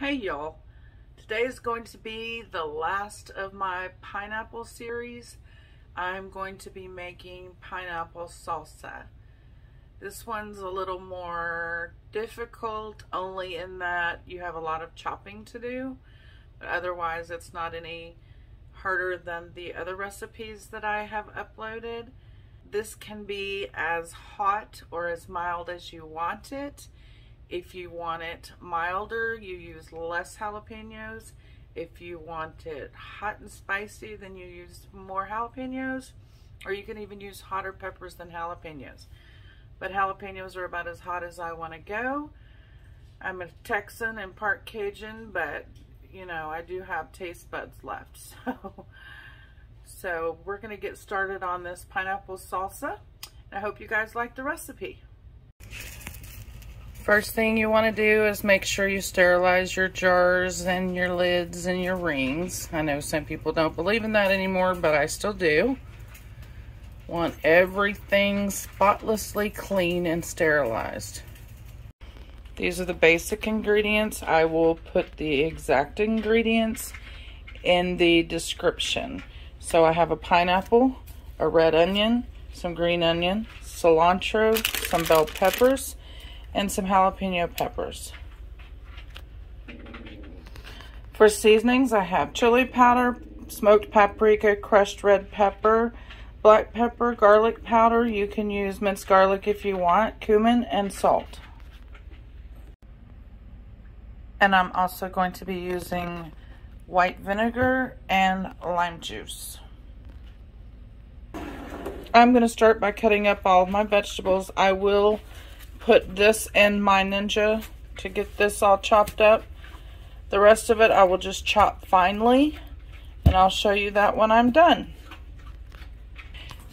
Hey y'all, today is going to be the last of my pineapple series. I'm going to be making pineapple salsa. This one's a little more difficult only in that you have a lot of chopping to do, but otherwise it's not any harder than the other recipes that I have uploaded. This can be as hot or as mild as you want it. If you want it milder, you use less jalapenos. If you want it hot and spicy, then you use more jalapenos, or you can even use hotter peppers than jalapenos. But jalapenos are about as hot as I want to go. I'm a Texan and part Cajun, but you know, I do have taste buds left. So we're gonna get started on this pineapple salsa. I hope you guys like the recipe. First thing you want to do is make sure you sterilize your jars and your lids and your rings. I know some people don't believe in that anymore, but I still do. Want everything spotlessly clean and sterilized. These are the basic ingredients. I will put the exact ingredients in the description. So I have a pineapple, a red onion, some green onion, cilantro, some bell peppers, and some jalapeno peppers. For seasonings, I have chili powder, smoked paprika, crushed red pepper, black pepper, garlic powder. You can use minced garlic if you want, cumin, and salt. And I'm also going to be using white vinegar and lime juice. I'm going to start by cutting up all of my vegetables. I will put this in my Ninja to get this all chopped up. The rest of it I will just chop finely, and I'll show you that when I'm done.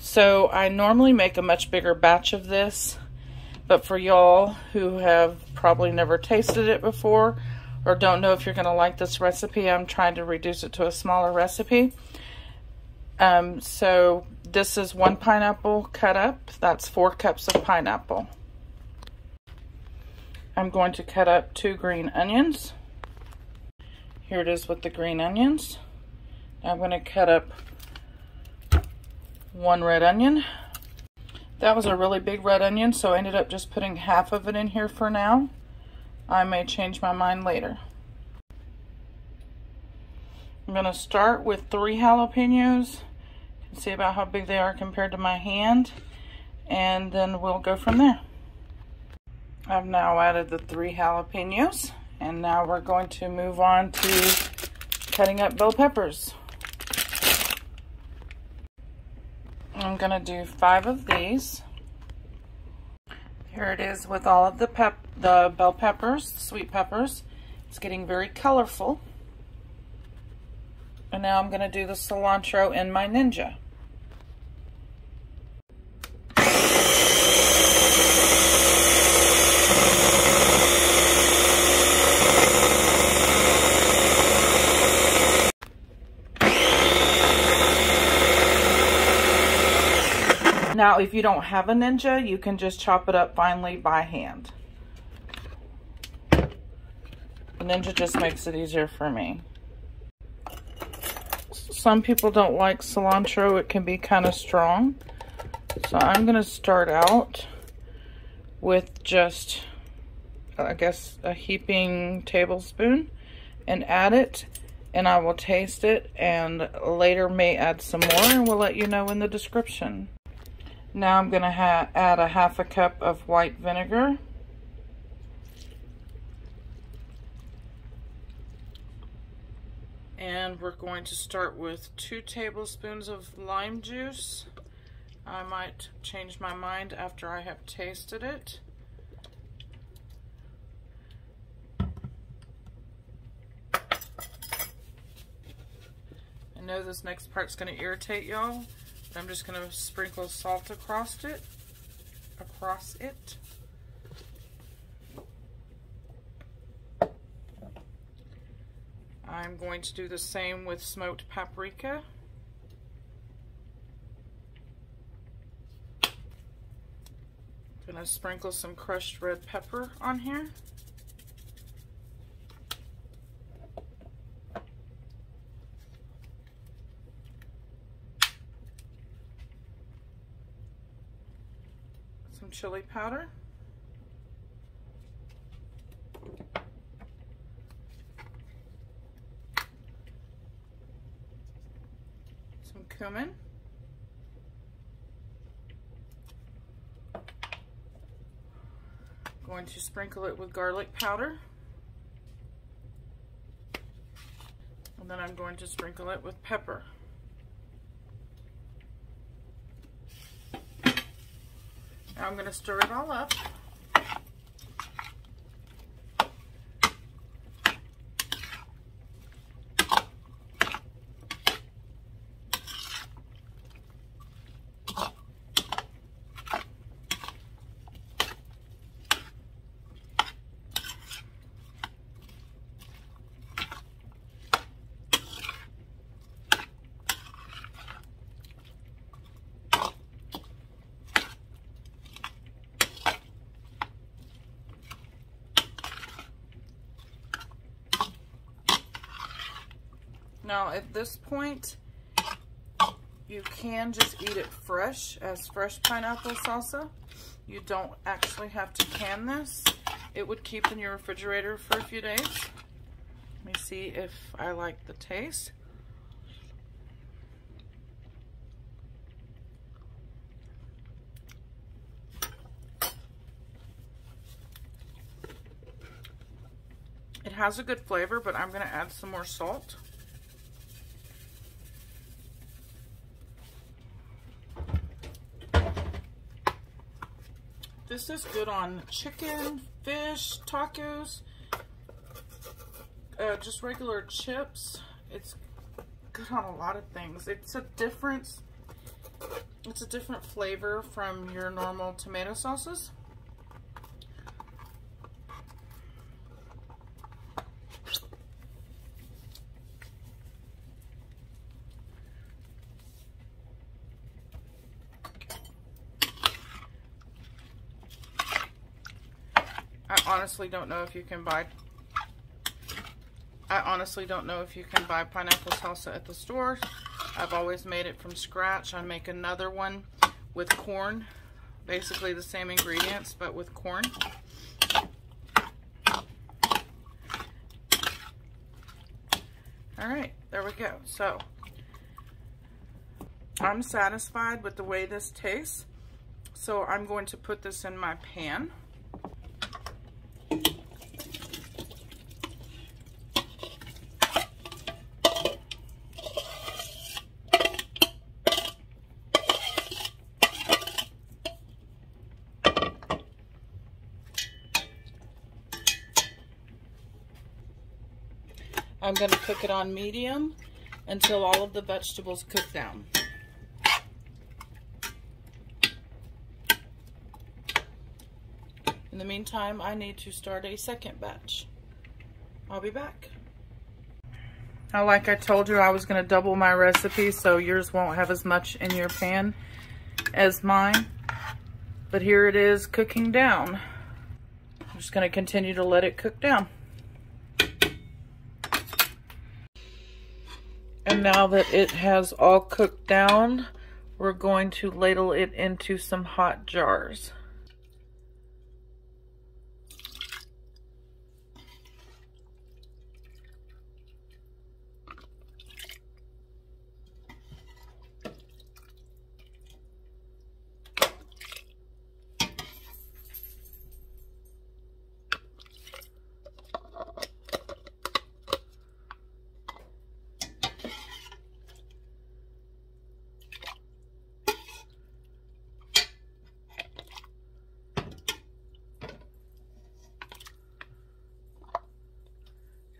So I normally make a much bigger batch of this, but for y'all who have probably never tasted it before or don't know if you're going to like this recipe, I'm trying to reduce it to a smaller recipe. So this is one pineapple cut up. That's 4 cups of pineapple. I'm going to cut up 2 green onions. Here it is with the green onions. Now I'm going to cut up 1 red onion. That was a really big red onion, so I ended up just putting half of it in here for now. I may change my mind later. I'm going to start with 3 jalapenos. You can see about how big they are compared to my hand, and then we'll go from there. I've now added the 3 jalapenos, and now we're going to move on to cutting up bell peppers. I'm going to do 5 of these. Here it is with all of the bell peppers, sweet peppers. It's getting very colorful. And now I'm going to do the cilantro in my Ninja. Now, if you don't have a Ninja, you can just chop it up finely by hand. The Ninja just makes it easier for me. Some people don't like cilantro. It can be kind of strong. So I'm going to start out with just, I guess, a heaping tablespoon and add it. And I will taste it, and later may add some more, and we'll let you know in the description. Now I'm going to add a 1/2 cup of white vinegar. And we're going to start with 2 tablespoons of lime juice. I might change my mind after I have tasted it. I know this next part's going to irritate y'all. I'm just going to sprinkle salt across it. I'm going to do the same with smoked paprika. I'm going to sprinkle some crushed red pepper on here. some chili powder. Some cumin. Going to sprinkle it with garlic powder. And then I'm going to sprinkle it with pepper. Now I'm going to stir it all up. Now at this point, you can just eat it fresh as fresh pineapple salsa. You don't actually have to can this. It would keep in your refrigerator for a few days. Let me see if I like the taste. It has a good flavor, but I'm going to add some more salt. This is good on chicken, fish, tacos, just regular chips. It's good on a lot of things. It's a different flavor from your normal tomato sauces. I honestly don't know if you can buy pineapple salsa at the store. I've always made it from scratch. I make another one with corn, basically the same ingredients but with corn. All right, there we go. So I'm satisfied with the way this tastes. So I'm going to put this in my pan. I'm going to cook it on medium until all of the vegetables cook down. In the meantime, I need to start a second batch. I'll be back. Now, like I told you, I was going to double my recipe, so yours won't have as much in your pan as mine. But here it is cooking down. I'm just going to continue to let it cook down. And now that it has all cooked down, we're going to ladle it into some hot jars.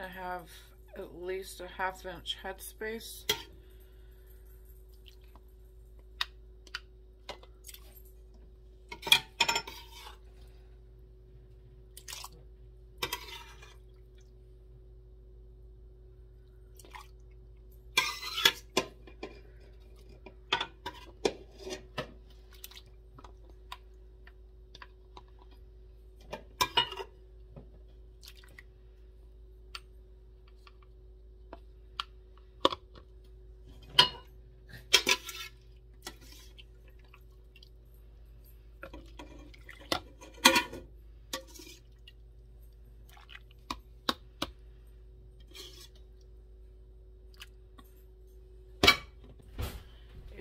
I have at least a half-inch head space.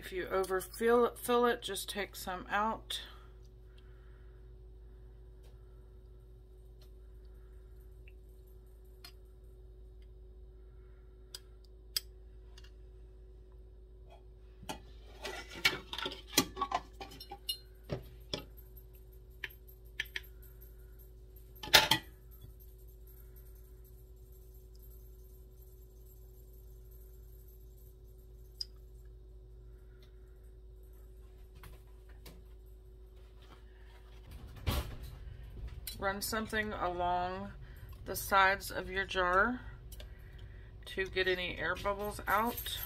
If you overfill it, just take some out. Run something along the sides of your jar to get any air bubbles out.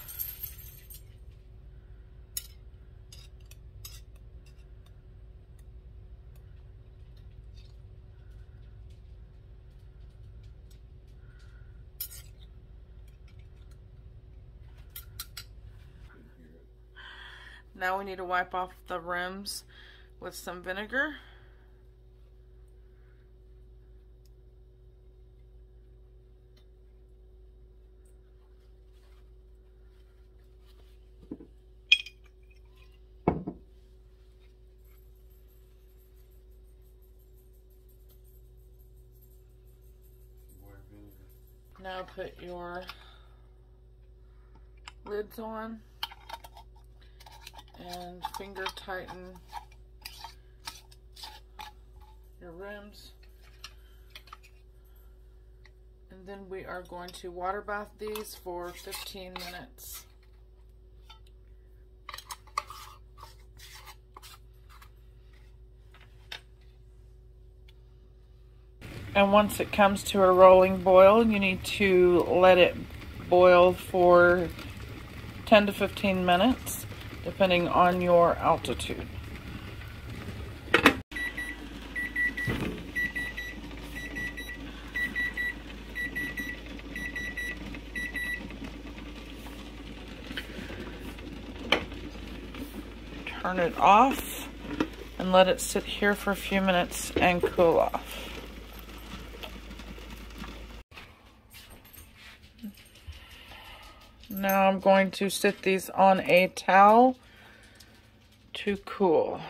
Now we need to wipe off the rims with some vinegar. Now put your lids on and finger tighten your rims. And then we are going to water bath these for 15 minutes. And once it comes to a rolling boil, you need to let it boil for 10 to 15 minutes, depending on your altitude. Turn it off and let it sit here for a few minutes and cool off. Now I'm going to sit these on a towel to cool.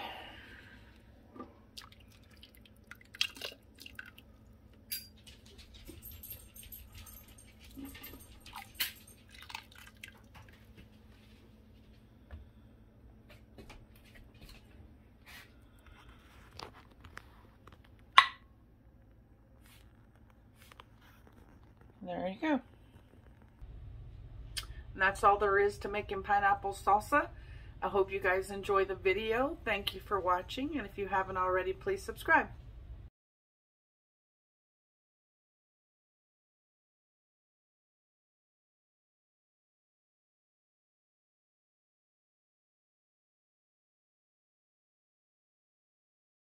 There you go. And that's all there is to making pineapple salsa. I hope you guys enjoy the video. Thank you for watching, and if you haven't already, please subscribe.